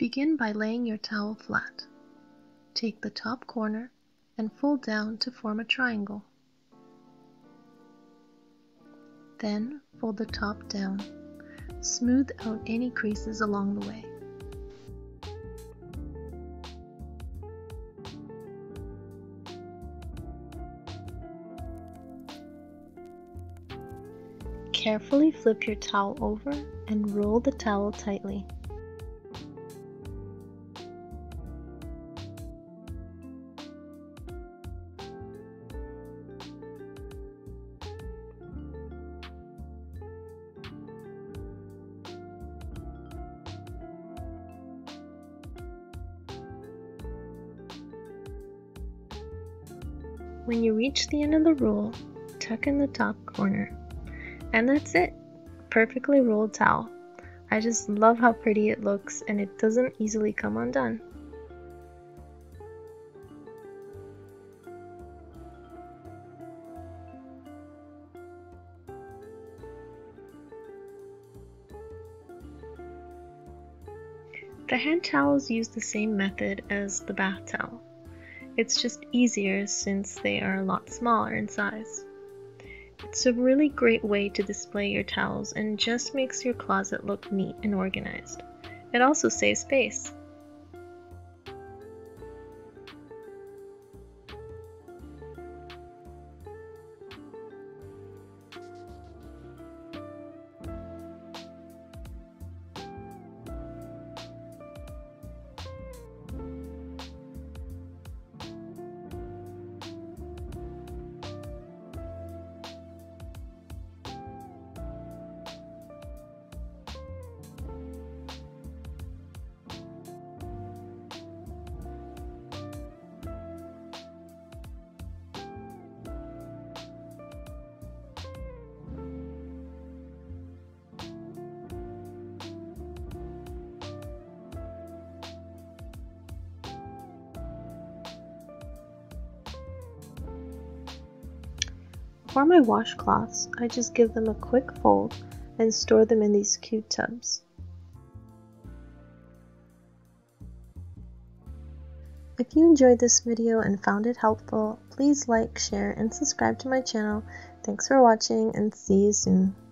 Begin by laying your towel flat. Take the top corner and fold down to form a triangle. Then fold the top down. Smooth out any creases along the way. Carefully flip your towel over and roll the towel tightly. When you reach the end of the roll, tuck in the top corner. And that's it! Perfectly rolled towel. I just love how pretty it looks, and it doesn't easily come undone. The hand towels use the same method as the bath towel. It's just easier since they are a lot smaller in size. It's a really great way to display your towels and just makes your closet look neat and organized. It also saves space. For my washcloths, I just give them a quick fold and store them in these cute tubs. If you enjoyed this video and found it helpful, please like, share, and subscribe to my channel. Thanks for watching, and see you soon.